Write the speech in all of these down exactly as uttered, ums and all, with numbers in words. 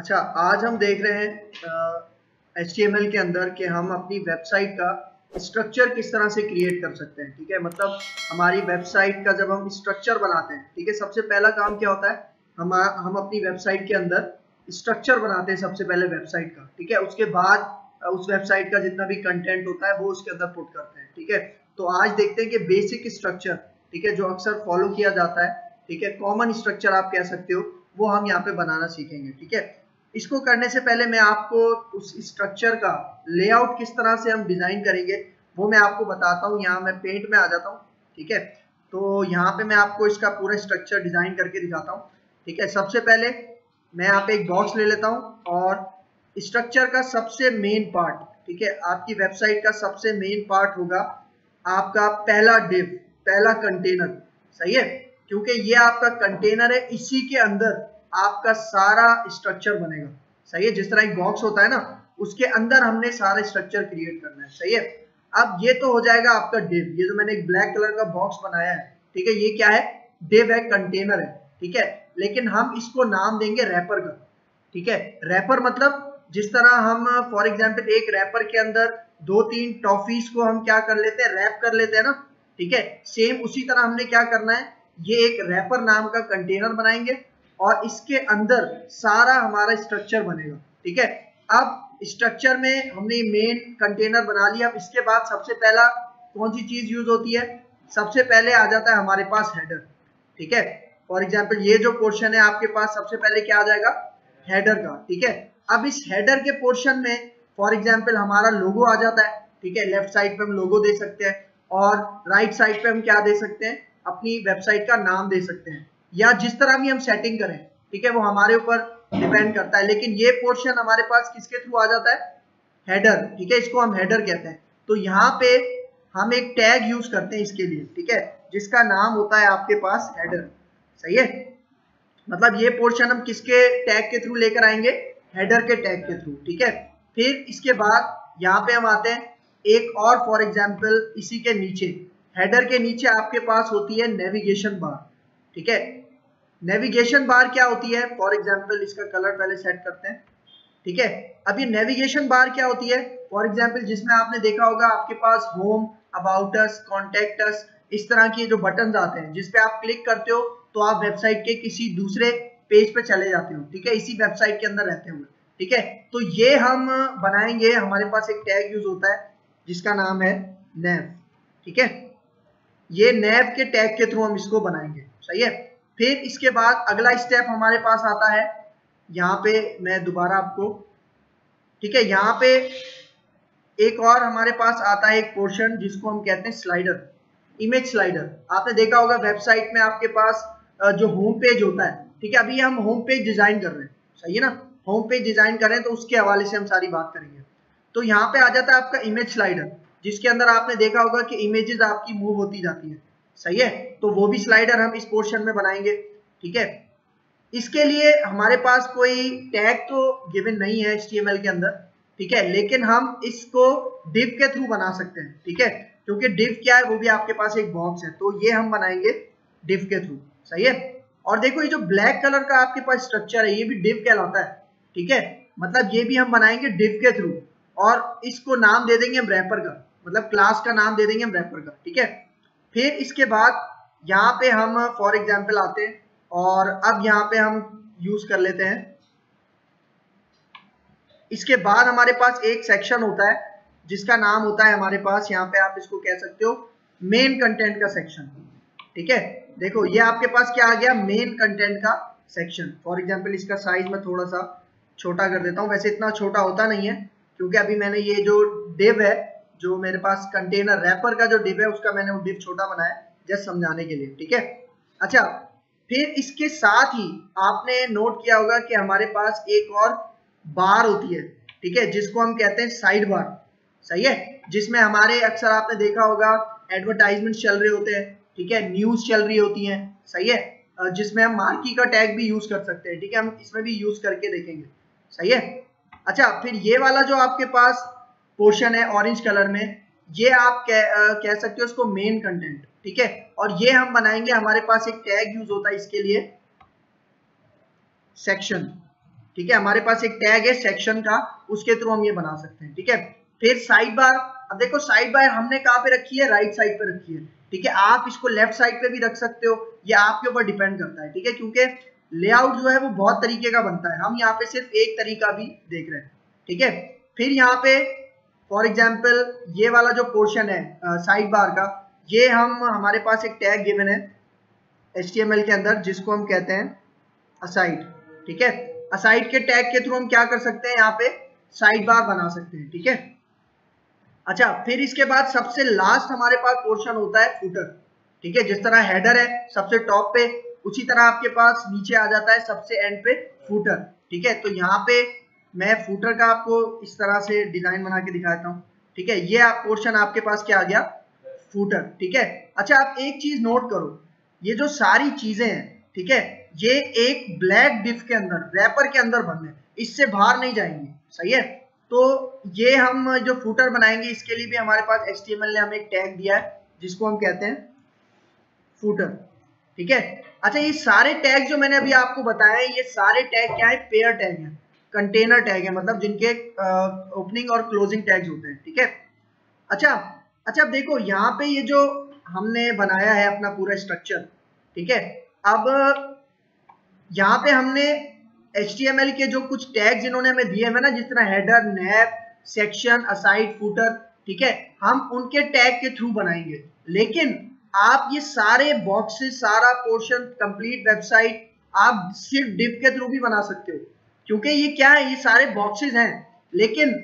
अच्छा, आज हम देख रहे हैं एच टी एम एल के अंदर कि हम अपनी वेबसाइट का स्ट्रक्चर किस तरह से क्रिएट कर सकते हैं। ठीक है, मतलब हमारी वेबसाइट का जब हम स्ट्रक्चर बनाते हैं, ठीक है, सबसे पहला काम क्या होता है, हम हम अपनी वेबसाइट के अंदर स्ट्रक्चर बनाते हैं सबसे पहले वेबसाइट का। ठीक है, उसके बाद उस वेबसाइट का जितना भी कंटेंट होता है वो उसके अंदर पुट करते हैं। ठीक है, तो आज देखते हैं कि बेसिक स्ट्रक्चर, ठीक है, जो अक्सर फॉलो किया जाता है, ठीक है, कॉमन स्ट्रक्चर आप कह सकते हो, वो हम यहाँ पे बनाना सीखेंगे। ठीक है, इसको करने से पहले मैं आपको उस स्ट्रक्चर का लेआउट किस तरह से हम डिजाइन करेंगे वो मैं आपको बताता हूँ। यहाँ मैं पेंट में आ जाता हूँ, ठीक है, तो यहाँ पे मैं आपको इसका पूरा स्ट्रक्चर डिजाइन करके दिखाता हूँ। ठीक है, सबसे पहले मैं यहाँ पे एक बॉक्स ले लेता हूँ और स्ट्रक्चर का सबसे मेन पार्ट, ठीक है, आपकी वेबसाइट का सबसे मेन पार्ट होगा आपका पहला डिव, पहला कंटेनर। सही है, क्योंकि ये आपका कंटेनर है, इसी के अंदर आपका सारा स्ट्रक्चर बनेगा। सही है, जिस तरह एक बॉक्स होता है ना, उसके अंदर हमने सारा स्ट्रक्चर क्रिएट करना है। सही है, अब ये तो हो जाएगा आपका डिव, ये जो मैंने एक ब्लैक कलर का बॉक्स बनाया है, ठीक है, ये क्या है, डिव है, कंटेनर है। ठीक है, लेकिन हम इसको नाम देंगे रैपर का। ठीक है, रैपर मतलब जिस तरह हम फॉर एग्जाम्पल एक रैपर के अंदर दो तीन टॉफीज को हम क्या कर लेते हैं, रैप कर लेते हैं ना। ठीक है, सेम उसी तरह हमने क्या करना है, ये एक रैपर नाम का कंटेनर बनाएंगे और इसके अंदर सारा हमारा स्ट्रक्चर बनेगा। ठीक है, अब स्ट्रक्चर में हमने मेन कंटेनर बना लिया। अब इसके बाद सबसे पहला कौन सी चीज यूज होती है, सबसे पहले आ जाता है हमारे पास हेडर। ठीक है, फॉर एग्जाम्पल ये जो पोर्शन है आपके पास, सबसे पहले क्या आ जाएगा, हेडर का। ठीक है, अब इस हेडर के पोर्शन में फॉर एग्जाम्पल हमारा लोगो आ जाता है। ठीक है, लेफ्ट साइड पे हम लोगो दे सकते हैं और राइट साइड पे हम क्या दे सकते हैं, अपनी वेबसाइट का नाम दे सकते हैं, या जिस तरह भी हम सेटिंग करें। ठीक है, वो हमारे ऊपर डिपेंड करता है, लेकिन ये पोर्शन हमारे पास किसके थ्रू आ जाता है, हेडर। ठीक है, इसको हम हेडर कहते हैं। तो यहाँ पे हम एक टैग यूज करते हैं इसके लिए, ठीक है, जिसका नाम होता है आपके पास हेडर। सही है, मतलब ये पोर्शन हम किसके टैग के थ्रू लेकर आएंगे, हेडर के टैग के थ्रू। ठीक है, फिर इसके बाद यहाँ पे हम आते हैं एक और फॉर एग्जाम्पल इसी के नीचे, हेडर के नीचे आपके पास होती है नेविगेशन बार। ठीक है, नेविगेशन बार क्या होती है, फॉर एग्जाम्पल इसका कलर पहले सेट करते हैं। ठीक है, अब ये नेविगेशन बार क्या होती है, फॉर एग्जाम्पल जिसमें आपने देखा होगा आपके पास home, about us, contact us, इस तरह के जो बटन आते हैं, जिसपे आप क्लिक करते हो तो आप वेबसाइट के किसी दूसरे पेज पे चले जाते हो। ठीक है, इसी वेबसाइट के अंदर रहते हुए। ठीक है, तो ये हम बनाएंगे, हमारे पास एक टैग यूज होता है जिसका नाम है नेव। ठीक है, ये नेव के टैग के थ्रू हम इसको बनाएंगे। सही है, फिर इसके बाद अगला स्टेप हमारे पास आता है, यहाँ पे मैं दोबारा आपको, ठीक है, यहाँ पे एक और हमारे पास आता है एक पोर्शन जिसको हम कहते हैं स्लाइडर, इमेज स्लाइडर। आपने देखा होगा वेबसाइट में आपके पास जो होम पेज होता है, ठीक है, अभी हम होम पेज डिजाइन कर रहे हैं। सही है ना, होम पेज डिजाइन कर रहे हैं तो उसके हवाले से हम सारी बात करेंगे। तो यहाँ पे आ जाता है आपका इमेज स्लाइडर, जिसके अंदर आपने देखा होगा कि इमेजेस आपकी मूव होती जाती है। सही है, तो वो भी स्लाइडर हम इस पोर्शन में बनाएंगे। ठीक है, इसके लिए हमारे पास कोई टैग तो गिवन नहीं है एच टी एम एल के अंदर। ठीक है, लेकिन हम इसको डिव के थ्रू बना सकते हैं। ठीक है, क्योंकि डिव क्या है, वो भी आपके पास एक बॉक्स है, तो ये हम बनाएंगे डिव के थ्रू। सही है, और देखो ये जो ब्लैक कलर का आपके पास स्ट्रक्चर है, ये भी डिव कहलाता है। ठीक है, मतलब ये भी हम बनाएंगे डिव के थ्रू और इसको नाम दे देंगे हम रैपर का, मतलब क्लास का नाम दे देंगे हम रैपर का। ठीक है, फिर इसके बाद यहाँ पे हम फॉर एग्जाम्पल आते हैं और अब यहाँ पे हम यूज कर लेते हैं। इसके बाद हमारे पास एक सेक्शन होता है जिसका नाम होता है हमारे पास, यहाँ पे आप इसको कह सकते हो मेन कंटेंट का सेक्शन। ठीक है, देखो ये आपके पास क्या आ गया, मेन कंटेंट का सेक्शन। फॉर एग्जाम्पल इसका साइज में थोड़ा सा छोटा कर देता हूँ, वैसे इतना छोटा होता नहीं है क्योंकि अभी मैंने ये जो डिव है, जो मेरे पास कंटेनर रैपर का जो डिव है, उसका मैंने वो डिव छोटा बनाया जस्ट समझाने के लिए। ठीक है, अच्छा, फिर इसके साथ ही आपने नोट किया होगा कि हमारे पास एक और बार होती है, ठीक है, जिसको हम कहते हैं साइड बार। सही है, जिसमें हमारे अक्सर आपने देखा होगा एडवर्टाइजमेंट चल रहे होते हैं। ठीक है, न्यूज चल रही होती है। सही है, जिसमें हम मार्की का टैग भी यूज कर सकते हैं। ठीक है, हम इसमें भी यूज करके देखेंगे। सही है, अच्छा, फिर ये वाला जो आपके पास पोर्शन है ऑरेंज कलर में, ये आप कह, कह सकते हो इसको मेन कंटेंट। ठीक है, और ये हम बनाएंगे, हमारे पास एक टैग यूज होता है इसके लिए सेक्शन। ठीक है, हमारे पास एक टैग है सेक्शन का, उसके थ्रू हम ये बना सकते हैं। ठीक है, फिर साइड बार, अब देखो साइड बार हमने कहाँ पे रखी है, राइट साइड पे रखी है। ठीक है, आप इसको लेफ्ट साइड पे भी रख सकते हो, ये आपके ऊपर डिपेंड करता है। ठीक है, क्योंकि लेआउट जो है वो बहुत तरीके का बनता है, हम यहाँ पे सिर्फ एक तरीका भी देख रहे हैं। ठीक है, फिर यहाँ पे फॉर एग्जाम्पल ये वाला जो पोर्शन है साइड बार का, ये हम हमारे पास एक टैग गिवन है एच टी एम एल के अंदर जिसको हम कहते हैं असाइड। ठीक है, असाइड के टैग के थ्रू हम क्या कर सकते हैं, यहाँ पे साइड बार बना सकते हैं। ठीक है, अच्छा फिर इसके बाद सबसे लास्ट हमारे पास पोर्शन होता है फुटर। ठीक है, जिस तरह हेडर है सबसे टॉप पे, उसी तरह आपके पास नीचे आ जाता है सबसे एंड पे फुटर। ठीक है, तो यहाँ पे मैं फुटर का आपको इस तरह से डिजाइन बना के दिखाता हूँ। ठीक है, ये आप पोर्शन आपके पास क्या आ गया, फुटर। ठीक है, अच्छा आप एक चीज नोट करो, ये जो सारी चीजें हैं ठीक है, ये एक ब्लैक डिफ के अंदर, रैपर के अंदर बन रहे हैं, इससे बाहर नहीं जाएंगे। सही है, तो ये हम जो फुटर बनाएंगे इसके लिए भी हमारे पास एच टी एम एल ने हमें एक टैग दिया है जिसको हम कहते हैं फुटर। ठीक है, अच्छा ये सारे टैग जो मैंने अभी आपको बताया है, ये सारे टैग क्या है, पेयर टैग है, कंटेनर टैग है, मतलब जिनके ओपनिंग और क्लोजिंग टैग्स होते हैं। ठीक है, अच्छा अच्छा देखो यहाँ पे ये जो हमने बनाया है अपना पूरा स्ट्रक्चर, ठीक है, अब यहाँ पे हमने एच टी एम एल के जो कुछ टैग्स इन्होंने हमें दिए हैं ना, जिस तरह header, nav, section, aside, footer, ठीक है, हम उनके टैग के थ्रू बनाएंगे। लेकिन आप ये सारे बॉक्सेस, सारा पोर्शन, कंप्लीट वेबसाइट आप सिर्फ डिव के थ्रू भी बना सकते हो, क्योंकि ये क्या है, ये सारे बॉक्सेस हैं। लेकिन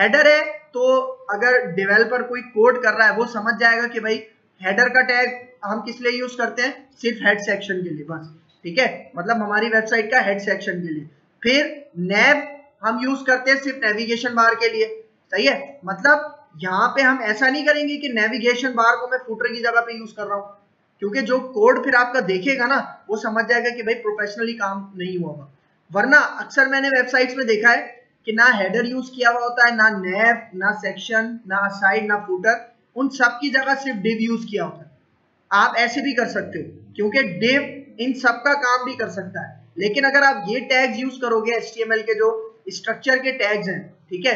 हेडर है तो अगर डेवलपर कोई कोड कर रहा है वो समझ जाएगा कि भाई हेडर का टैग हम किस लिए यूज करते हैं, सिर्फ हेड सेक्शन के लिए बस। ठीक है, मतलब हमारी वेबसाइट का हेड सेक्शन के लिए। फिर नैव हम यूज करते हैं सिर्फ नेविगेशन बार के लिए। सही है, मतलब यहाँ पे हम ऐसा नहीं करेंगे कि नेविगेशन बार को मैं फुटर की जगह पे यूज कर रहा हूँ, क्योंकि जो कोड फिर आपका देखेगा ना वो समझ जाएगा कि भाई प्रोफेशनली काम नहीं हुआ होगा। वरना अक्सर मैंने वेबसाइट्स में देखा है कि ना हेडर यूज किया हुआ होता है, ना नैव, ना सेक्शन, ना साइड, ना फुटर, उन सब की जगह सिर्फ डिव यूज किया होता है। आप ऐसे भी कर सकते हो, क्योंकि डिव इन सब का काम भी कर सकता है। लेकिन अगर आप ये टैग्स यूज करोगे एच टी एम एल के जो स्ट्रक्चर के टैग्स हैं, ठीक है,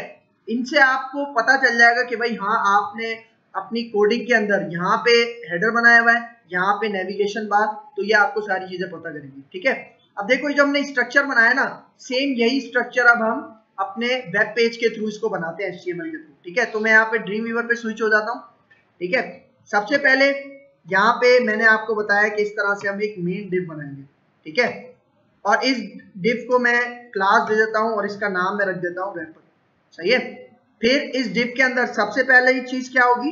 इनसे आपको पता चल जाएगा कि भाई हाँ आपने अपनी कोडिंग के अंदर यहाँ पे हेडर बनाया हुआ है, यहाँ पे नेविगेशन बार, तो ये आपको सारी चीजें पता करेंगी। ठीक है, अब देखो ये जो हमने स्ट्रक्चर बनाया ना, सेम यही स्ट्रक्चर अब हम अपने वेब पेज के थ्रू इसको बनाते हैं एच टी एम एल के थ्रू। ठीक है, तो मैं यहाँ पे ड्रीमवीवर पे स्विच हो जाता हूँ। ठीक है, सबसे पहले यहाँ पे मैंने आपको बताया कि इस तरह से हम एक मेन डिव बनाएंगे। ठीक है, और इस डिव को मैं क्लास दे देता हूँ और इसका नाम मैं रख देता हूँ रैपर। सही है, फिर इस डिव के अंदर सबसे पहले चीज क्या होगी,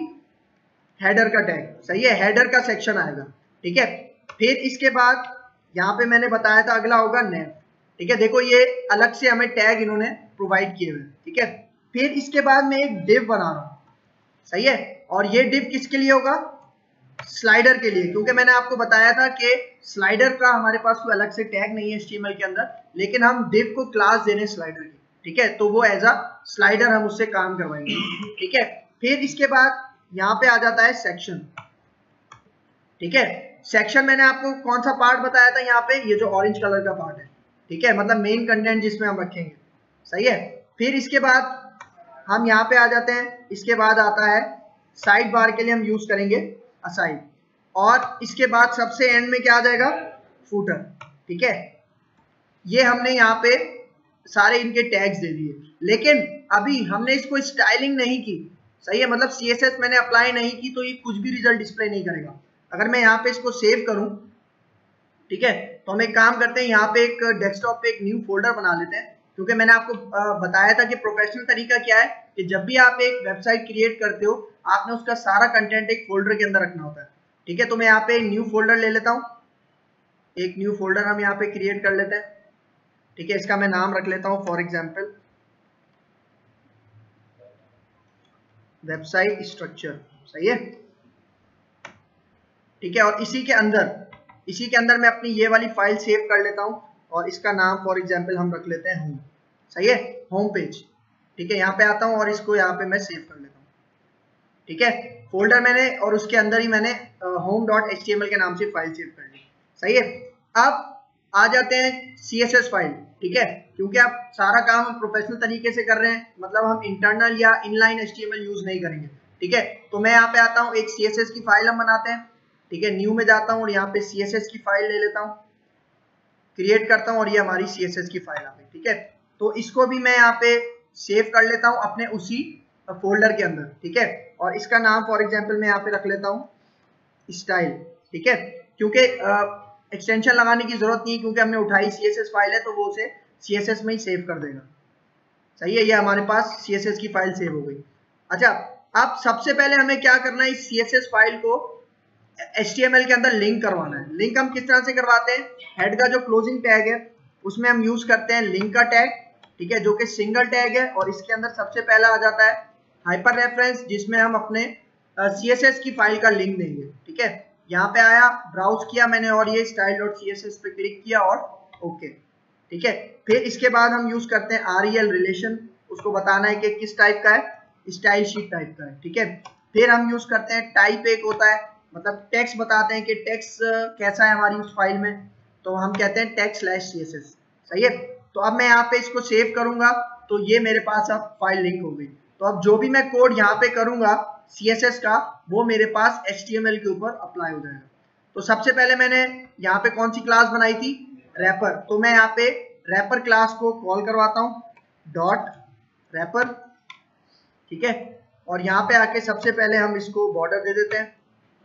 हेडर का टैग। सही है, हेडर का सेक्शन आएगा। ठीक है, फिर इसके बाद यहाँ पे मैंने बताया था अगला होगा नैप। ठीक है, देखो ये अलग से हमें टैग इन्होंने प्रोवाइड किए हुए। ठीक है, फिर इसके बाद मैं एक डिव बना रहा हूँ। सही है, और ये डिव किसके लिए होगा, स्लाइडर के लिए, क्योंकि मैंने आपको बताया था कि स्लाइडर का हमारे पास कोई अलग से टैग नहीं है एच टी एम एल के अंदर, लेकिन हम डिव को क्लास देने स्लाइडर की। ठीक है, तो वो एज अ स्लाइडर हम उससे काम करवाएंगे। ठीक है, फिर इसके बाद यहाँ पे आ जाता है सेक्शन। ठीक है, सेक्शन मैंने आपको कौन सा पार्ट बताया था, यहाँ पे ये जो ऑरेंज कलर का पार्ट है। ठीक है, मतलब मेन कंटेंट जिसमें हम रखेंगे। सही है, फिर इसके बाद हम यहाँ पे आ जाते हैं, इसके बाद आता है साइड बार के लिए हम यूज करेंगे असाइड, और इसके बाद सबसे एंड में क्या आ जाएगा, फुटर। ठीक है, ये हमने यहाँ पे सारे इनके टैग्स दे दिए, लेकिन अभी हमने इसको स्टाइलिंग नहीं की। सही है, मतलब सी एस एस मैंने अप्लाई नहीं की, तो ये कुछ भी रिजल्ट डिस्प्ले नहीं करेगा। अगर मैं यहाँ पे इसको सेव करूं, ठीक है, तो हम एक काम करते हैं, यहाँ पे एक डेस्कटॉप पे एक न्यू फोल्डर बना लेते हैं, क्योंकि मैंने आपको बताया था कि प्रोफेशनल तरीका क्या है कि जब भी आप एक वेबसाइट क्रिएट करते हो आपने उसका सारा कंटेंट एक फोल्डर के अंदर रखना होता है। ठीक है, तो मैं यहाँ पे न्यू फोल्डर ले लेता हूँ, एक न्यू फोल्डर हम यहाँ पे क्रिएट कर लेते हैं। ठीक है, इसका मैं नाम रख लेता हूँ फॉर एग्जाम्पल वेबसाइट स्ट्रक्चर। सही है, ठीक है, और इसी के अंदर इसी के अंदर मैं अपनी ये वाली फाइल सेव कर लेता हूँ और इसका नाम फॉर एग्जाम्पल हम रख लेते हैं होम। सही है, होम पेज। ठीक है, यहाँ पे आता हूँ और इसको यहाँ पे मैं सेव कर लेता हूँ। ठीक है, फोल्डर मैंने और उसके अंदर ही मैंने home dot H T M L के नाम से फाइल सेव कर ली। सही है, अब आ जाते हैं सी एस एस फाइल। ठीक है, क्योंकि आप सारा काम हम प्रोफेशनल तरीके से कर रहे हैं, मतलब हम इंटरनल या इनलाइन एचटीएमएल यूज नहीं करेंगे। ठीक है, तो मैं यहाँ पे आता हूँ, एक सीएसएस की फाइल हम बनाते हैं। ठीक है, न्यू में जाता हूँ और यहाँ पे सीएसएस की फाइल ले लेता हूँ, क्रिएट करता हूँ और ये हमारी सीएसएस की फाइल आ गई। ठीक है, तो इसको भी मैं यहाँ पे सेव कर लेता हूँ अपने उसी फोल्डर के अंदर। ठीक है, और इसका नाम फॉर एग्जाम्पल मैं यहाँ पे रख लेता हूँ स्टाइल। ठीक है, क्योंकि एक्सटेंशन लगाने की जरूरत नहीं है, क्योंकि हमने उठाई सीएसएस फाइल है तो वो उसे सीएसएस में ही सेव कर देगा। सही है, ये हमारे पास सीएसएस की फाइल सेव हो गई। अच्छा, अब सबसे पहले हमें क्या करना है, इस सीएसएस फाइल को एचटीएमएल के अंदर लिंक करवाना है। लिंक हम किस तरह से करवाते हैं, हेड का जो क्लोजिंग टैग है उसमें हम यूज करते हैं लिंक का टैग। ठीक है, जो कि सिंगल टैग है और इसके अंदर सबसे पहला आ जाता है हाइपर रेफरेंस, जिसमें हम अपने सीएसएस की फाइल का लिंक देंगे। ठीक है, यहाँ पे आया, ब्राउज किया मैंने और ये style dot C S S पे क्लिक किया और ओके। ठीक है, फिर इसके बाद हम यूज करते हैं आर ई एल रिलेशन, उसको बताना है कि किस टाइप का है, स्टाइल शीट टाइप का है। ठीक है, फिर हम यूज करते हैं टाइप, एक होता है मतलब टेक्स्ट बताते हैं कि टेक्स्ट कैसा है हमारी उस फाइल में, तो हम कहते हैं text slash C S S. सही है, तो अब मैं यहाँ पे इसको सेव करूंगा तो ये मेरे पास अब फाइल लिंक हो गई। तो अब जो भी मैं कोड यहाँ पे करूंगा C S S का, वो मेरे पास H T M L के ऊपर अप्लाई हो जाएगा। तो सबसे पहले मैंने यहाँ पे कौन सी क्लास बनाई थी, रैपर, तो मैं यहाँ पे रैपर क्लास को कॉल करवाता हूँ डॉट रैपर। ठीक है, और यहाँ पे आके सबसे पहले हम इसको बॉर्डर दे देते हैं।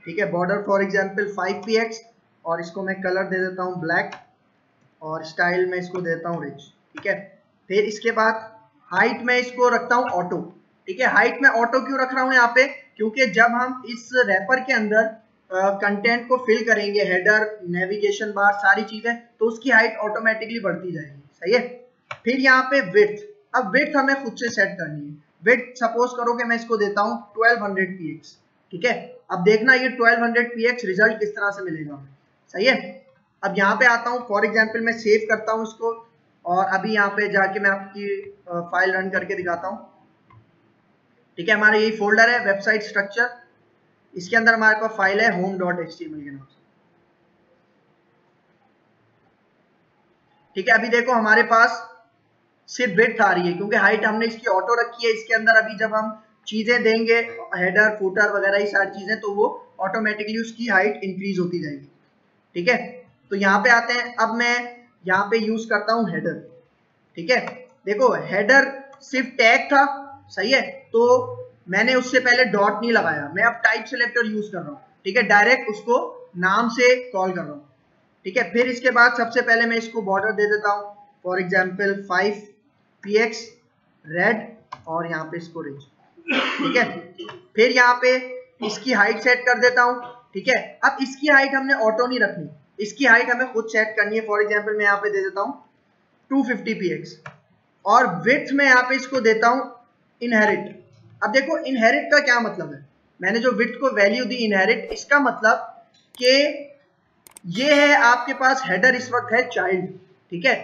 ठीक है, border for example five P X, और इसको मैं कलर दे देता हूँ ब्लैक और स्टाइल में इसको देता हूँ रिच। ठीक है, फिर इसके बाद हाइट में इसको रखता हूँ ऑटो। ठीक है, हाइट में ऑटो क्यों रख रहा हूँ यहाँ पे, क्योंकि जब हम इस रैपर के अंदर कंटेंट को फिल करेंगे, हेडर, नेविगेशन बार, सारी चीजें, तो उसकी हाइट ऑटोमेटिकली बढ़ती जाएगी। सही है, फिर यहाँ पे विड्थ, अब विड्थ हमें खुद से सेट करनी है। विड्थ सपोज करो कि मैं इसको देता हूँ ट्वेल्व हंड्रेड पी एक्स। ठीक है, अब देखना ये twelve hundred P X result किस तरह से मिलेगा। सही है, अब यहाँ पे आता हूँ, फॉर एग्जाम्पल मैं सेव करता हूँ इसको और अभी यहाँ पे जाके मैं आपकी फाइल रन करके दिखाता हूँ। ठीक है, हमारा यही फोल्डर है वेबसाइट स्ट्रक्चर, इसके अंदर हमारे पास फाइल है होम डॉट एचटीएमएल के नाम से। ठीक है, अभी देखो हमारे पास सिर्फ विड्थ आ रही है, क्योंकि हाइट हमने इसकी ऑटो रखी है। इसके अंदर अभी जब हम चीजें देंगे, हेडर, फुटर वगैरह ये सारी चीजें, तो वो ऑटोमेटिकली उसकी हाइट इंक्रीज होती जाएगी। ठीक है, तो यहाँ पे आते हैं, अब मैं यहाँ पे यूज करता हूँ हेडर। ठीक है, देखो हेडर सिर्फ टैग था। सही है, तो मैंने उससे पहले डॉट नहीं लगाया, मैं अब टाइप सिलेक्टर यूज कर रहा हूँ। ठीक है, डायरेक्ट उसको नाम से कॉल कर रहा हूँ। ठीक है, फिर इसके बाद सबसे पहले मैं इसको बॉर्डर दे देता हूँ, for example five P X red और यहाँ पे इसको रेड। ठीक है, फिर यहाँ पे इसकी हाइट सेट कर देता हूँ। ठीक है, अब इसकी हाइट हमने ऑटो नहीं रखनी, इसकी हाइट हमें खुद सेट करनी है। फॉर एग्जाम्पल मैं यहाँ पे दे देता हूँ टू फिफ्टी पी एक्स, और विड्थ में यहाँ पे इसको देता हूँ इनहेरिट। अब देखो इनहेरिट का क्या मतलब है, मैंने जो विड्थ को वैल्यू दी इनहेरिट, इसका मतलब कि ये है आपके पास हेडर इस वक्त है चाइल्ड। ठीक है,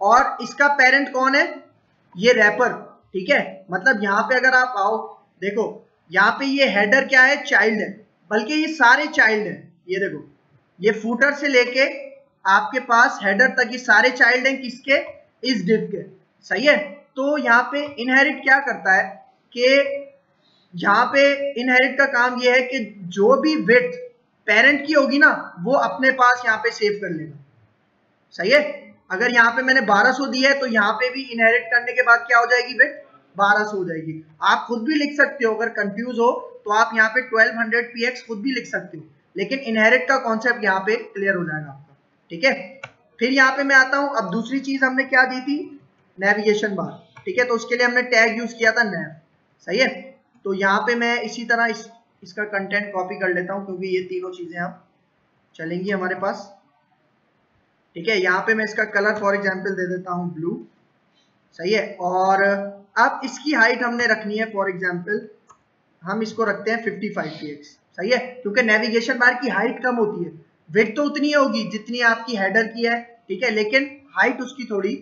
और इसका पेरेंट कौन है, ये रैपर। ठीक है, मतलब यहाँ पे अगर आप आओ, देखो यहाँ पे ये हेडर क्या है, चाइल्ड है, बल्कि ये सारे चाइल्ड है। ये देखो, ये फूटर से लेके आपके पास हेडर तक ये सारे चाइल्ड हैं, किसके, इस डिव के। सही है, तो यहाँ पे इनहेरिट क्या करता है कि यहाँ पे इनहेरिट का काम ये है कि जो भी विड्थ पेरेंट की होगी ना, वो अपने पास यहाँ पे सेव कर लेगा। सही है, अगर यहाँ पे मैंने बारह सौ दी है तो यहाँ पे भी इनहेरिट करने के बाद क्या हो जाएगी, विड्थ बारह सौ हो जाएगी। आप खुद भी लिख सकते हो, अगर कंफ्यूज हो तो आप यहाँ पे ट्वेल्व हंड्रेड पी एक्स खुद भी लिख सकते हो, लेकिन इनहेरिट का कॉन्सेप्ट यहाँ पे क्लियर हो जाएगा आपका। ठीक है, फिर यहाँ पे मैं आता हूँ, अब दूसरी चीज हमने क्या दी थी, नेविगेशन बार। ठीक है, तो उसके लिए हमने टैग यूज किया था नेव। सही है, तो यहाँ पे मैं इसी तरह इस, इसका कंटेंट कॉपी कर लेता हूँ, क्योंकि ये तीनों चीजें आप चलेंगी हमारे पास। ठीक है, यहाँ पे मैं इसका कलर फॉर एग्जांपल दे देता हूँ ब्लू। सही है, और अब इसकी हाइट हमने रखनी है, फॉर एग्जांपल हम इसको रखते हैं फिफ्टी फाइव पी एक्स। सही है, क्योंकि नेविगेशन बार की हाइट कम होती है, विड्थ तो उतनी होगी जितनी आपकी हेडर की है। ठीक है, लेकिन हाइट उसकी थोड़ी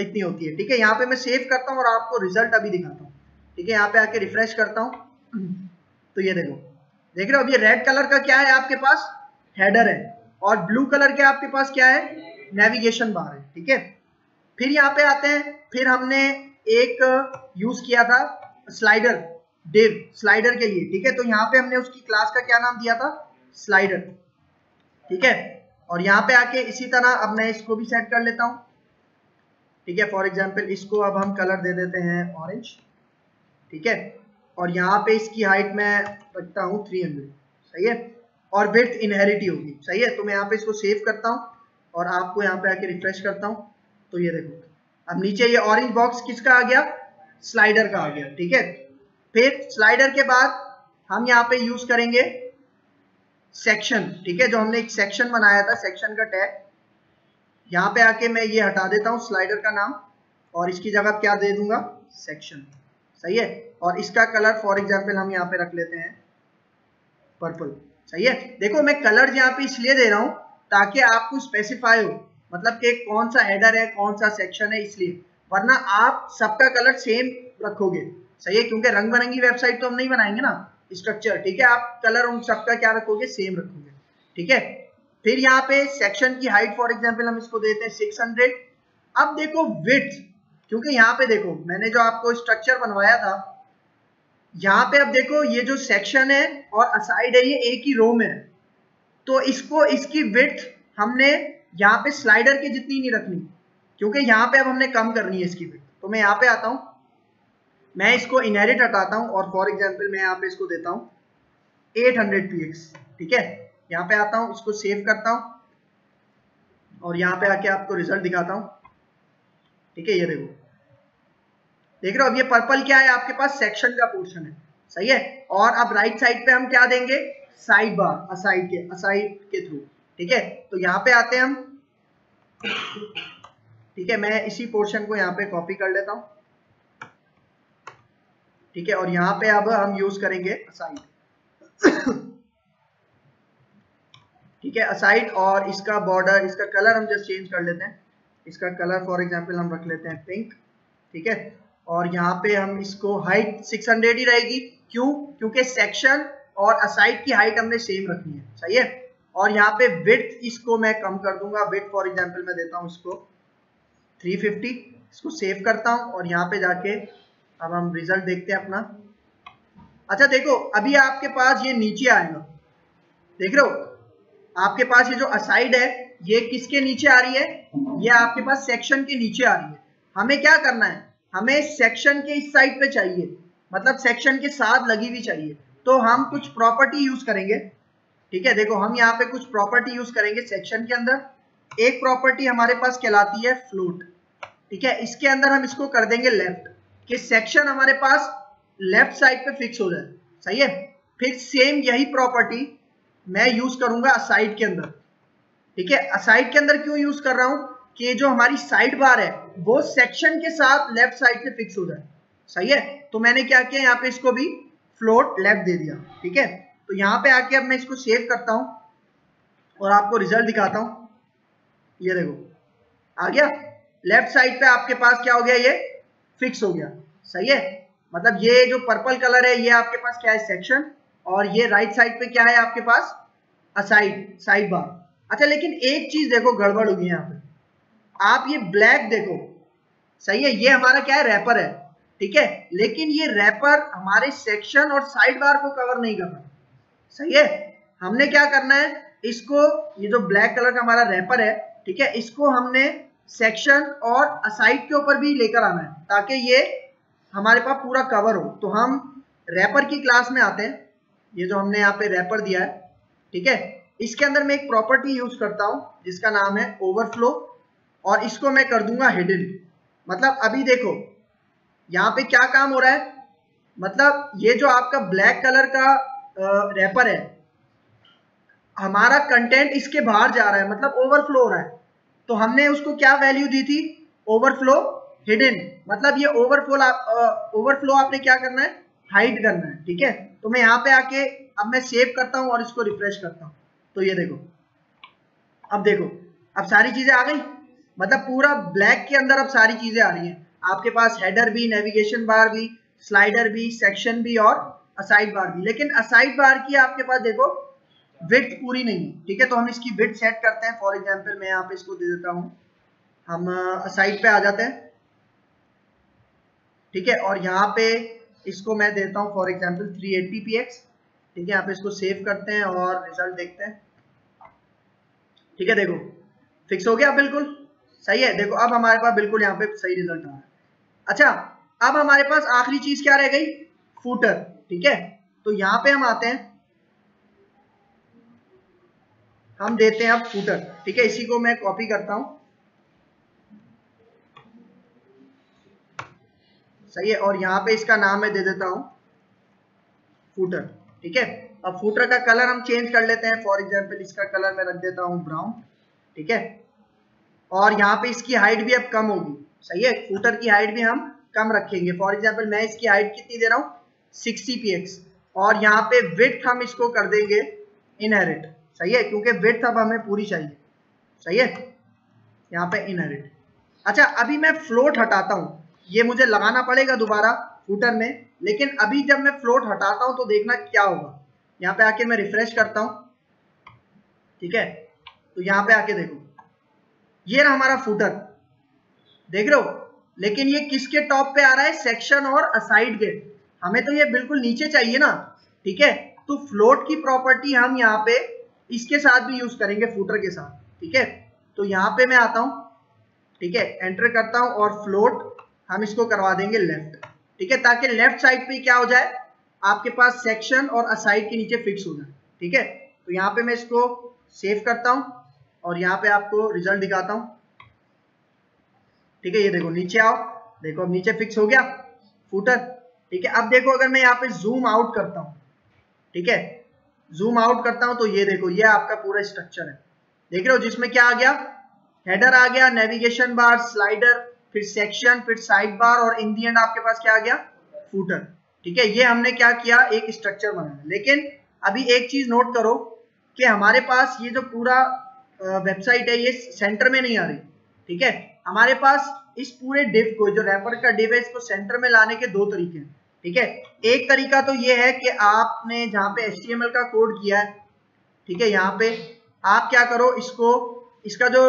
इतनी होती है। ठीक है, यहाँ पे मैं सेव करता हूँ और आपको रिजल्ट अभी दिखाता हूँ। ठीक है, यहाँ पे आके रिफ्रेश करता हूँ तो ये देखो, देख रहे हो, अब ये रेड कलर का क्या है आपके पास, हेडर है, और ब्लू कलर के आपके पास क्या है, नेविगेशन बार है। ठीक है, फिर यहाँ पे आते हैं, फिर हमने एक यूज किया था स्लाइडर डिव स्लाइडर के लिए, ठीक है। तो यहाँ पे हमने उसकी क्लास का क्या नाम दिया था, स्लाइडर, ठीक है। और यहाँ पे आके इसी तरह अब मैं इसको भी सेट कर लेता हूँ, ठीक है। फॉर एग्जाम्पल इसको अब हम कलर दे देते हैं ऑरेंज, ठीक है। और यहाँ पे इसकी हाइट मैं रखता हूँ तीन सौ, सही है। और विड्थ इनहेरिट होगी, सही है। तो मैं यहाँ पे इसको सेव करता हूँ और आपको यहाँ पे आके रिफ्रेश करता हूँ, तो ये देखो अब नीचे ये ऑरेंज बॉक्स किसका आ गया, स्लाइडर का आ गया, ठीक है। फिर स्लाइडर के बाद हम यहाँ पे यूज करेंगे सेक्शन, ठीक है। जो हमने एक सेक्शन बनाया था, सेक्शन का टैग, यहाँ पे आके मैं ये हटा देता हूँ स्लाइडर का नाम और इसकी जगह क्या दे दूंगा, सेक्शन, सही है। और इसका कलर फॉर एग्जाम्पल हम यहाँ पे रख लेते हैं पर्पल, सही है। देखो मैं कलर यहाँ पे इसलिए दे रहा हूँ ताकि आपको स्पेसिफाई हो, मतलब कि कौन सा हेडर है कौन सा सेक्शन है, इसलिए। वरना आप सबका कलर सेम रखोगे, सही है, क्योंकि रंग बिरंगी वेबसाइट तो हम नहीं बनाएंगे ना, स्ट्रक्चर, ठीक है। आप कलर उन सबका क्या रखोगे, सेम रखोगे, ठीक है। फिर यहाँ पे सेक्शन की हाइट फॉर एग्जाम्पल हम इसको देते हैं छह सौ। अब देखो विड्थ, क्योंकि यहाँ पे देखो मैंने जो आपको स्ट्रक्चर बनवाया था, यहाँ पे अब देखो ये जो सेक्शन है और असाइड है ये एक ही रो में है, तो इसको इसकी विड्थ हमने यहाँ पे स्लाइडर के जितनी नहीं रखनी, क्योंकि यहाँ पे अब हमने कम करनी है इसकी विड्थ। तो मैं यहाँ पे आता हूँ, मैं इसको इनहेरिट हटाता हूँ और फॉर एग्जाम्पल मैं यहाँ पे इसको देता हूँ एट हंड्रेड पी एक्स, ठीक है। यहाँ पे आता हूँ, इसको सेव करता हूँ और यहाँ पे आके आपको रिजल्ट दिखाता हूँ, ठीक है। ये देखो, देख रहे हो, अब ये पर्पल क्या है आपके पास, सेक्शन का पोर्शन है, सही है। और अब राइट साइड पे हम क्या देंगे, साइड बार, असाइड के असाइड के थ्रू, ठीक है। तो यहाँ पे आते हैं हम, ठीक है। मैं इसी पोर्शन को यहाँ पे कॉपी कर लेता हूँ, ठीक है। और यहाँ पे अब हम यूज करेंगे असाइड, ठीक है, असाइड। और इसका बॉर्डर, इसका कलर हम जस्ट चेंज कर लेते हैं, इसका कलर फॉर एग्जाम्पल हम रख लेते हैं पिंक, ठीक है। और यहाँ पे हम इसको हाइट छह सौ ही रहेगी, क्यों, क्योंकि सेक्शन और असाइड की हाइट हमने सेम रखनी है, सही है। और यहाँ पे विड्थ इसको मैं कम कर दूंगा, विड्थ फॉर एग्जांपल मैं देता हूँ इसको तीन सौ पचास, इसको सेव करता हूँ और यहाँ पे जाके अब हम रिजल्ट देखते हैं अपना। अच्छा देखो, अभी आपके पास ये नीचे आएगा, देख रहे हो, आपके पास ये जो असाइड है ये किसके नीचे आ रही है, ये आपके पास सेक्शन के नीचे आ रही है। हमें क्या करना है, हमें सेक्शन के इस साइड पे चाहिए, मतलब सेक्शन के साथ लगी हुई चाहिए। तो हम कुछ प्रॉपर्टी यूज करेंगे, ठीक है। देखो हम यहाँ पे कुछ प्रॉपर्टी यूज करेंगे सेक्शन के अंदर। एक प्रॉपर्टी हमारे पास कहलाती है फ्लोट, ठीक है। इसके अंदर हम इसको कर देंगे लेफ्ट, कि सेक्शन हमारे पास लेफ्ट साइड पे फिक्स हो जाए, सही है। फिर सेम यही प्रॉपर्टी मैं यूज करूंगा असाइड के अंदर, ठीक है। असाइड के अंदर क्यों यूज कर रहा हूँ कि जो हमारी साइड बार है वो सेक्शन के साथ लेफ्ट साइड से फिक्स हो जाए, सही है। तो मैंने क्या किया, यहाँ पे इसको भी फ्लोट लेफ्ट दे दिया, ठीक है। तो यहाँ पे आके अब मैं इसको सेव करता हूँ और आपको रिजल्ट दिखाता हूँ। ये देखो आ गया, लेफ्ट साइड पे आपके पास क्या हो गया, ये फिक्स हो गया, सही है। मतलब ये जो पर्पल कलर है ये आपके पास क्या है, सेक्शन, और ये राइट साइड पे क्या है आपके पास, असाइड, साइड बार। अच्छा लेकिन एक चीज देखो गड़बड़ होगी यहाँ पे, आप ये ब्लैक देखो, सही है, ये हमारा क्या है, रैपर है, ठीक है। लेकिन ये रैपर हमारे सेक्शन और साइड बार को कवर नहीं कर रहा, सही है। हमने क्या करना है, इसको, ये जो ब्लैक कलर का हमारा रैपर है, ठीक है, इसको हमने सेक्शन और असाइड के ऊपर भी लेकर आना है ताकि ये हमारे पास पूरा कवर हो। तो हम रैपर की क्लास में आते हैं, ये जो हमने यहाँ पे रैपर दिया है, ठीक है। इसके अंदर मैं एक प्रॉपर्टी यूज करता हूँ जिसका नाम है ओवरफ्लो, और इसको मैं कर दूंगा हिडन। मतलब अभी देखो यहाँ पे क्या काम हो रहा है, मतलब ये जो आपका ब्लैक कलर का रैपर है, हमारा कंटेंट इसके बाहर जा रहा है, मतलब ओवरफ्लो हो रहा है। तो हमने उसको क्या वैल्यू दी थी, ओवरफ्लो हिडन, मतलब ये ओवरफ्लो आप, ओवरफ्लो आपने क्या करना है, हाइड करना है, ठीक है। तो मैं यहाँ पे आके अब मैं सेव करता हूँ और इसको रिफ्रेश करता हूँ, तो ये देखो, अब देखो अब सारी चीजें आ गई, मतलब पूरा ब्लैक के अंदर अब सारी चीजें आ रही हैं आपके पास, हेडर भी, नेविगेशन बार भी, स्लाइडर भी, सेक्शन भी और असाइड बार भी। लेकिन असाइड बार की आपके पास देखो विड्थ पूरी नहीं है, ठीक है। तो हम इसकी विड्थ सेट करते हैं, फॉर एग्जांपल मैं यहाँ पे इसको दे देता हूँ हम साइड पे आ जाते हैं, ठीक है। और यहाँ पे इसको मैं देता हूँ for example three eighty P X, ठीक है। यहाँ पे इसको सेव करते हैं और रिजल्ट देखते हैं, ठीक है। देखो फिक्स हो गया, बिल्कुल सही है। देखो अब हमारे पास बिल्कुल यहाँ पे सही रिजल्ट आ रहा है। अच्छा, अब हमारे पास आखिरी चीज क्या रह गई, फूटर, ठीक है। तो यहाँ पे हम आते हैं, हम देते हैं अब फूटर, ठीक है। इसी को मैं कॉपी करता हूं, सही है। और यहाँ पे इसका नाम मैं दे देता हूं फूटर, ठीक है। अब फूटर का कलर हम चेंज कर लेते हैं, फॉर एग्जाम्पल इसका कलर मैं रख देता हूं ब्राउन, ठीक है। और यहाँ पे इसकी हाइट भी अब कम होगी, सही है। फूटर की हाइट भी हम कम रखेंगे। फॉर एग्जाम्पल मैं इसकी हाइट कितनी दे रहा हूँ, सिक्सटी पी एक्स। और यहाँ पे विड्थ हम इसको कर देंगे इनहेरिट, सही है, क्योंकि विड्थ अब हमें पूरी चाहिए, सही है, यहाँ पे इनहेरिट। अच्छा, अभी मैं फ्लोट हटाता हूँ, ये मुझे लगाना पड़ेगा दोबारा फूटर में, लेकिन अभी जब मैं फ्लोट हटाता हूँ तो देखना क्या होगा। यहाँ पे आके मैं रिफ्रेश करता हूँ, ठीक है। तो यहाँ पे आके देखो, ये रहा हमारा फूटर, देख रहे हो। लेकिन ये किसके टॉप पे आ रहा है, सेक्शन और असाइड के। हमें तो ये बिल्कुल नीचे चाहिए ना, ठीक है। तो फ्लोट की प्रॉपर्टी हम यहाँ पे इसके साथ भी यूज करेंगे, फूटर के साथ, ठीक है। तो यहाँ पे मैं आता हूँ, ठीक है, एंटर करता हूँ और फ्लोट हम इसको करवा देंगे लेफ्ट, ठीक है, ताकि लेफ्ट साइड पे क्या हो जाए, आपके पास सेक्शन और असाइड के नीचे फिक्स हो जाए, ठीक है। तो यहाँ पे मैं इसको सेव करता हूँ और यहाँ पे आपको रिजल्ट दिखाता हूँ, ठीक है। ये देखो नीचे आओ, देखो अब नीचे फिक्स हो गया फूटर, ठीक है। अब देखो अगर मैं यहाँ पे जूम आउट करता हूँ, ठीक है, जूम आउट करता हूँ तो ये देखो, ये आपका पूरा स्ट्रक्चर है, देख रहे हो, जिसमें क्या आ गया, हेडर आ गया, नेविगेशन बार, स्लाइडर, फिर सेक्शन, फिर साइड बार, और इन दी एंड आपके पास क्या आ गया, फूटर, ठीक है। ये हमने क्या किया, एक स्ट्रक्चर बनाया। लेकिन अभी एक चीज नोट करो कि हमारे पास ये जो पूरा वेबसाइट है ये सेंटर में नहीं आ रही, ठीक है। हमारे पास इस पूरे डिव को, जो रैपर का डिव है, इसको सेंटर में लाने के दो तरीके हैं, ठीक है। एक तरीका तो ये है कि आपने जहाँ पे एच टी एम एल का कोड किया है, ठीक है, यहाँ पे आप क्या करो, इसको, इसका जो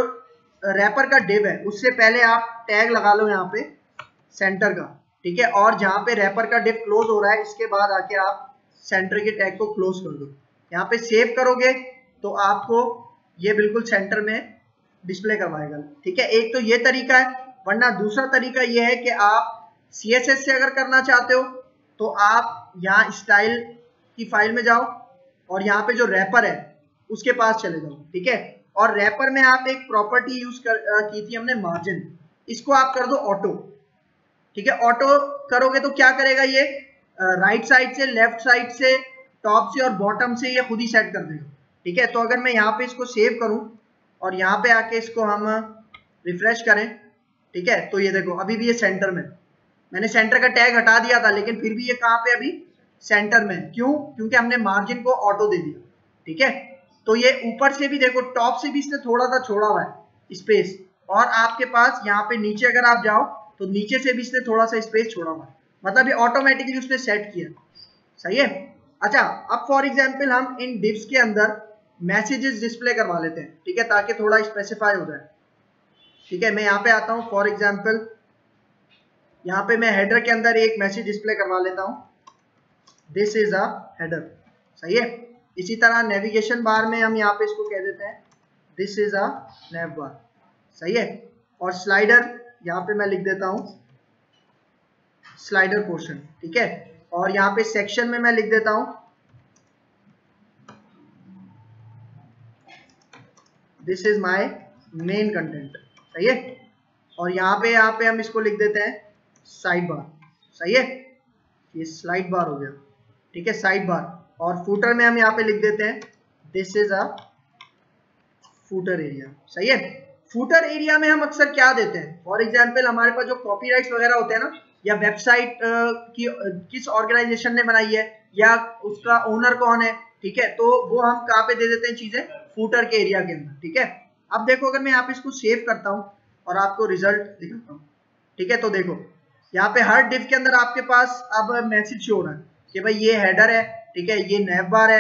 रैपर का डिव है उससे पहले आप टैग लगा लो यहाँ पे सेंटर का, ठीक है। और जहाँ पे रैपर का डिव क्लोज हो रहा है इसके बाद आके आप सेंटर के टैग को क्लोज कर दो। यहाँ पे सेव करोगे तो आपको ये बिल्कुल सेंटर में डिस्प्ले करवाएगा, ठीक है। एक तो ये तरीका है, वरना दूसरा तरीका ये है कि आप सी एस एस से अगर करना चाहते हो तो आप यहाँ स्टाइल की फाइल में जाओ और यहाँ पे जो रैपर है उसके पास चले जाओ, ठीक है। और रैपर में आप एक प्रॉपर्टी यूज कर आ, की थी हमने, मार्जिन, इसको आप कर दो ऑटो, ठीक है। ऑटो करोगे तो क्या करेगा, ये राइट साइड से, लेफ्ट साइड से, टॉप से और बॉटम से ये खुद ही सेट कर देगा, ठीक है। तो अगर मैं यहाँ पे इसको सेव करूँ और यहाँ पे आके इसको हम रिफ्रेश करें, ठीक है, तो ये देखो अभी भी ये सेंटर में, मैंने सेंटर का टैग हटा दिया था लेकिन फिर भी ये कहाँ पे, अभी सेंटर में, क्यों, क्योंकि हमने मार्जिन को ऑटो दे दिया, ठीक है। तो ये ऊपर से भी देखो, टॉप से भी इसने थोड़ा सा छोड़ा हुआ है स्पेस, और आपके पास यहाँ पे नीचे अगर आप जाओ तो नीचे से भी इसने थोड़ा सा स्पेस छोड़ा हुआ है, मतलब ये ऑटोमेटिकली उसने सेट किया, सही है। अच्छा, अब फॉर एग्जाम्पल हम इन डिव्स के अंदर मैसेजेस डिस्प्ले करवा लेते हैं, ठीक है, ताकि थोड़ा स्पेसिफाई हो जाए, ठीक है। मैं यहाँ पे आता हूँ, फॉर एग्जाम्पल यहाँ पे मैं हेडर के अंदर एक मैसेज डिस्प्ले करवा लेता हूँ, दिस इज अ हेडर, सही है। इसी तरह नेविगेशन बार में हम यहाँ पे इसको कह देते हैं, दिस इज अ नेव बार, सही है। और स्लाइडर यहाँ पे मैं लिख देता हूँ, स्लाइडर पोर्शन, ठीक है। और यहाँ पे सेक्शन में मैं लिख देता हूँ, this is my main content, सही है। और यहाँ पे यहाँ पे हम इसको लिख देते हैं साइड बार, सही है, ये स्लाइड बार हो गया, ठीक है, साइड बार। और फूटर में हम यहाँ पे लिख देते हैं, this is a footer area, सही है। फूटर एरिया में हम अक्सर क्या देते हैं, फॉर एग्जाम्पल हमारे पास जो कॉपीराइट्स वगैरह होते हैं ना, या वेबसाइट की किस ऑर्गेनाइजेशन ने बनाई है या उसका ओनर कौन है, ठीक है, तो वो हम कहाँ पे दे देते हैं चीजें, फूटर के एरिया के अंदर, ठीक है। अब देखो अगर मैं यहाँ पे इसको सेव करता हूँ और आपको रिजल्ट दिखाता हूँ, ठीक है। तो देखो यहाँ पे हर डिव के अंदर आपके पास अब मैसेज शो हो रहा है कि भाई ये हेडर है, ठीक है, ये नैव बार है,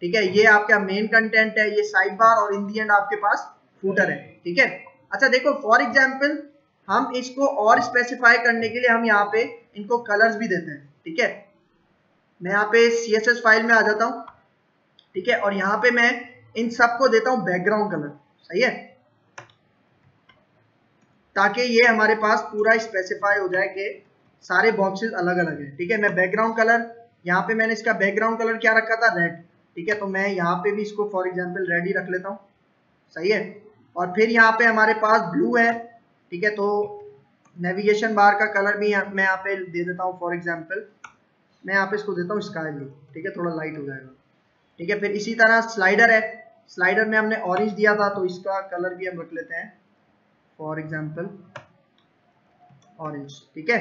ठीक है, ये आपका मेन कंटेंट है, ये साइड बार, और इन दी एंड आपके पास फूटर है, ठीक है। अच्छा देखो फॉर एग्जाम्पल हम इसको और स्पेसिफाई करने के लिए हम यहाँ पे इनको कलर्स भी देते हैं, ठीक है। मैं यहाँ पे सी एस एस फाइल में आ जाता हूँ, ठीक है, और यहाँ पे मैं इन सबको देता हूँ बैकग्राउंड कलर, सही है, ताकि ये हमारे पास पूरा स्पेसिफाई हो जाए कि सारे बॉक्सेस अलग अलग है, ठीक है। मैं बैकग्राउंड कलर यहाँ पे मैंने इसका बैकग्राउंड कलर क्या रखा था, रेड, ठीक है, तो मैं यहाँ पे भी इसको फॉर एग्जाम्पल रेड ही रख लेता हूँ, सही है। और फिर यहाँ पे हमारे पास ब्लू है, ठीक है, तो नेविगेशन बार का कलर भी मैं यहाँ पे दे देता हूँ, फॉर एग्जाम्पल मैं यहाँ पे इसको देता हूँ स्काई ब्लू, ठीक है, थोड़ा लाइट हो जाएगा, ठीक है। फिर इसी तरह स्लाइडर है, स्लाइडर में हमने ऑरेंज दिया था तो इसका कलर भी हम रख लेते हैं फॉर एग्जाम्पल ऑरेंज, ठीक है।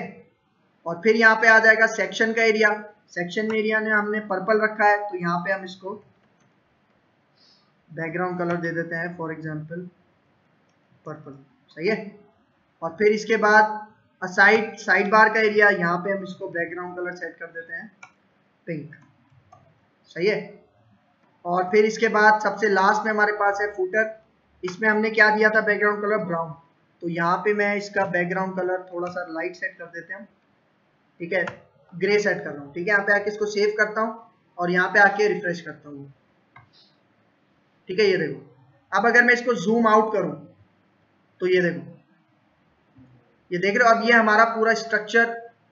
और फिर यहाँ पे आ जाएगा सेक्शन का एरिया, सेक्शन एरिया ने हमने पर्पल रखा है तो यहाँ पे हम इसको बैकग्राउंड कलर दे देते हैं फॉर एग्जाम्पल पर्पल, सही है। और फिर इसके बाद साइड साइड बार का एरिया, यहाँ पे हम इसको बैकग्राउंड कलर सेट कर देते हैं पिंक, सही है। और फिर इसके बाद सबसे लास्ट में हमारे पास है फूटर, इसमें हमने क्या दिया था बैकग्राउंड कलर ब्राउन, तो यहाँ पे मैं इसका बैकग्राउंड कलर थोड़ा सा लाइट सेट कर देते हैं, ठीक है, ग्रे सेट कर रहा हूँ, ठीक है। यहाँ पे आके इसको सेव करता हूँ और यहाँ पे आके रिफ्रेश करता हूँ, ठीक है, ये देखो। अब अगर मैं इसको जूम आउट करूँ तो ये देखो, ये देख रहे हो, अब ये हमारा पूरा स्ट्रक्चर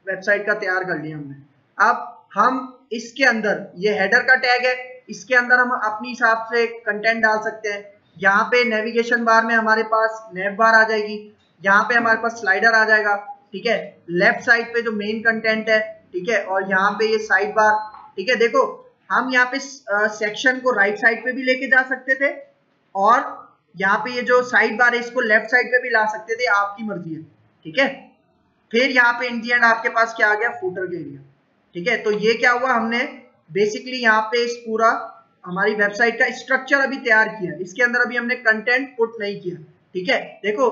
वेबसाइट का तैयार कर लिया हमने। अब हम इसके अंदर, ये हेडर का टैग है, इसके अंदर हम अपनी हिसाब से कंटेंट डाल सकते हैं। यहाँ पे नेविगेशन बार में हमारे पास नेव बार आ जाएगी, यहाँ पे हमारे पास स्लाइडर आ जाएगा, ठीक है, लेफ्ट साइड पे जो मेन कंटेंट है, ठीक है, और यहाँ पे ये साइड बार, ठीक है। देखो हम यहाँ पे सेक्शन को राइट साइड पे भी लेके जा सकते थे और यहाँ पे ये जो साइड बार है इसको लेफ्ट साइड पे भी ला सकते थे, आपकी मर्जी है, ठीक है। फिर यहाँ पे इन दी एंड आपके पास क्या आ गया, फूटर के एरिया, ठीक है। तो ये क्या हुआ, हमने बेसिकली यहाँ पे इस पूरा हमारी वेबसाइट का स्ट्रक्चर अभी तैयार किया, इसके अंदर अभी हमने कंटेंट पुट नहीं किया, ठीक है। देखो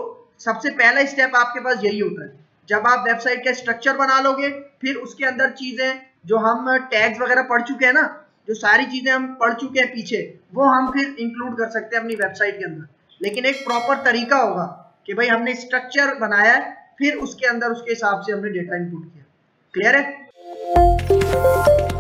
सबसे पहला स्टेप आपके पास यही होता है, जब आप वेबसाइट का स्ट्रक्चर बना लोगे फिर उसके अंदर चीजें जो हम टैग्स वगैरह पढ़ चुके हैं ना, जो सारी चीजें हम पढ़ चुके हैं पीछे, वो हम फिर इंक्लूड कर सकते हैं अपनी वेबसाइट के अंदर। लेकिन एक प्रॉपर तरीका होगा कि भाई हमने स्ट्रक्चर बनाया है, फिर उसके अंदर उसके हिसाब से हमने डेटा इनपुट किया। क्लियर है।